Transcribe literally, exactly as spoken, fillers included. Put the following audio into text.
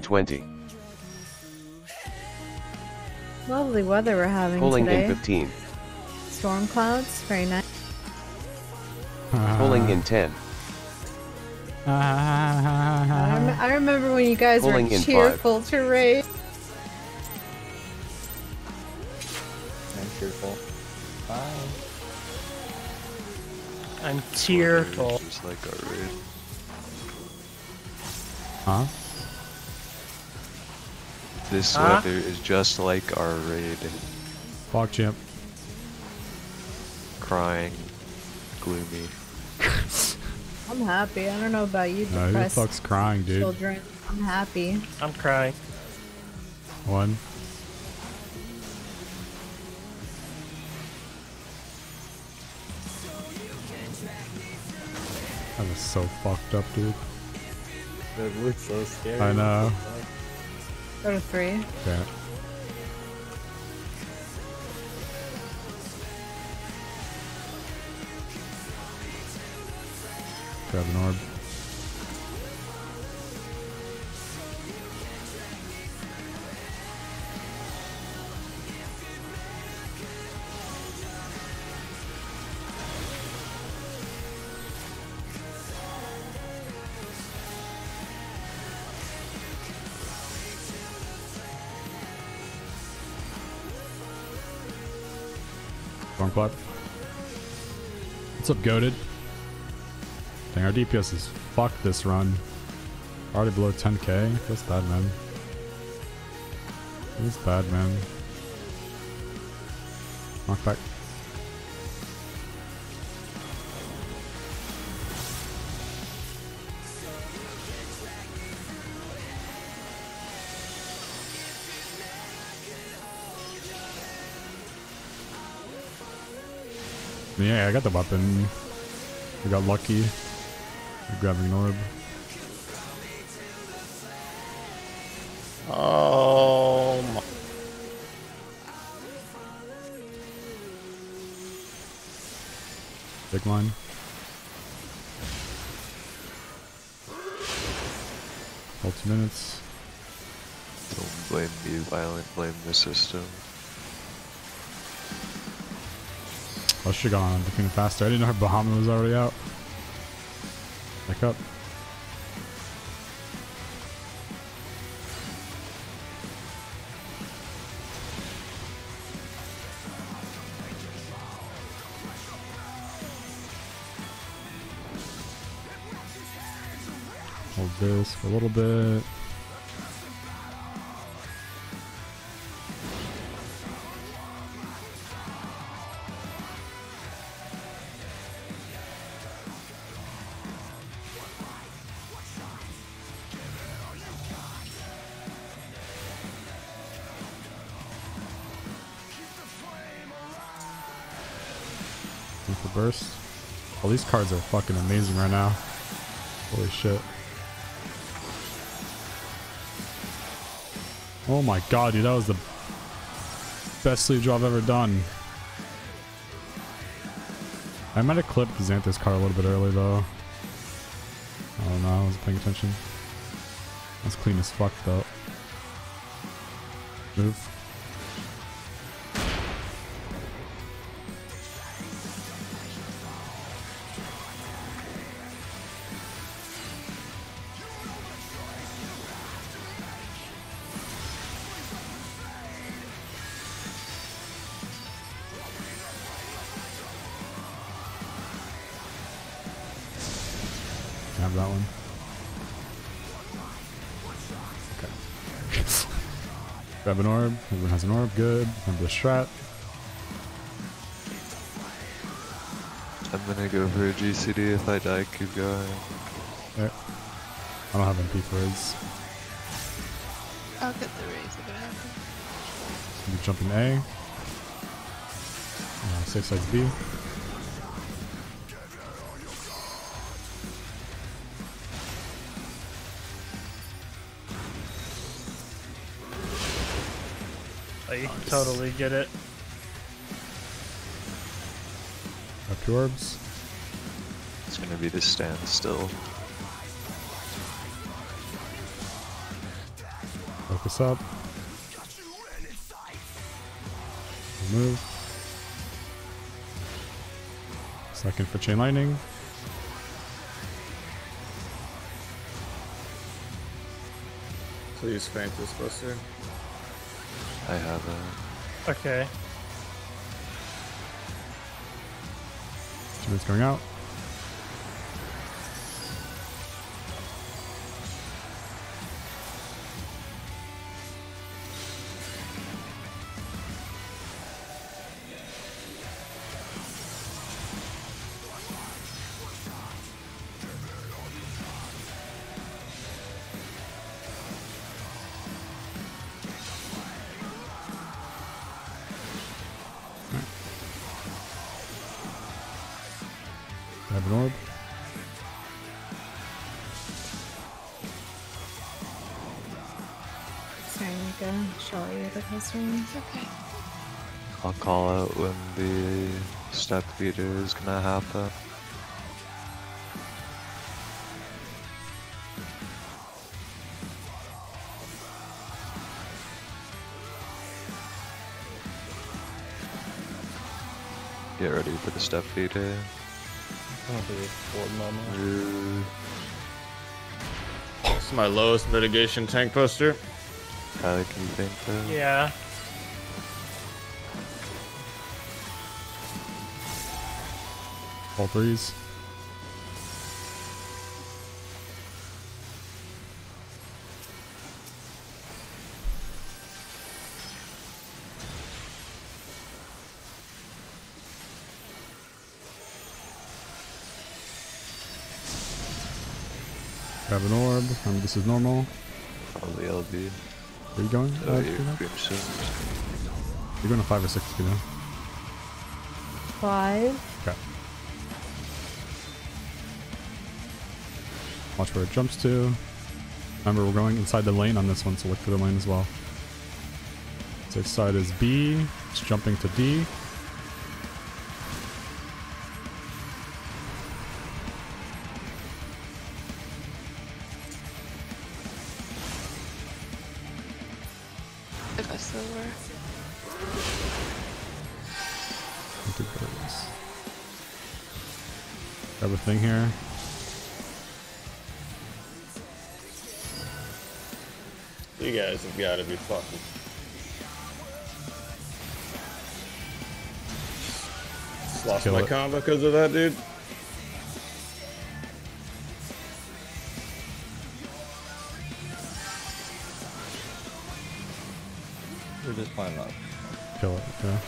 twenty. Lovely weather we're having Pulling today. Pulling in fifteen. Storm clouds, very nice. Uh, Pulling in ten. Uh, I, rem I remember when you guys were cheerful five. to race. I'm cheerful. Five. I'm tearful. Just like our raid. Huh? This huh? weather is just like our raid. Fog champ. Crying. Gloomy. I'm happy. I don't know about you. No, who the fuck's crying, dude? Children. I'm happy. I'm crying. One. That was so fucked up, dude. That looks so scary. I know. Go to three. Yeah. Grab an orb. Storm cloud. What's up, goated? Dang, our D P S is fucked this run. Already below ten K. That's bad, man. That's bad, man. Knock back. Yeah, I got the weapon. I got lucky. Grabbing an orb. Oh my. Big line. All two minutes. Don't blame me, violent, blame the system. I should have gone between faster. I didn't know her Bahama was already out. Back up. Hold this for a little bit. For burst. All these cards are fucking amazing right now. Holy shit. Oh my god, dude, that was the best sleeve draw I've ever done. I might have clipped Xantha's card a little bit early though. I don't know, I wasn't paying attention. That's clean as fuck though. Move. Have that one. Okay. Grab an orb. Everyone has an orb. Good. Have the strat. I'm gonna go for a G C D. If I die, keep going. There. I don't have M P for his. I'll get the raise if it happens. Be jumping A. Uh, safe size B. I nice. Totally get it. Up to orbs. It's gonna be the standstill. Look us up. Move. Second for chain lightning. Please faint this buster. I have a... Okay. It's going out. Grab an orb. Sorry, Nico. Show you the customers. Okay. I'll call out when the step feeder is gonna happen. Get ready for the step feeder. I'll be forward, yeah. It's my lowest mitigation tank poster. Tyler, can you think that? Yeah. All threes. Grab an orb. Remember, this is normal. Probably L B. Where are you going? Oh, uh, you're, you're going to five or six, you know. Five. Okay. Watch where it jumps to. Remember, we're going inside the lane on this one, so look for the lane as well. Safe side is B. It's jumping to D. Grab a thing here. You guys have got to be fucking. Just lost Kill my it. combo because of that, dude. We're just playing up. Kill it, yeah.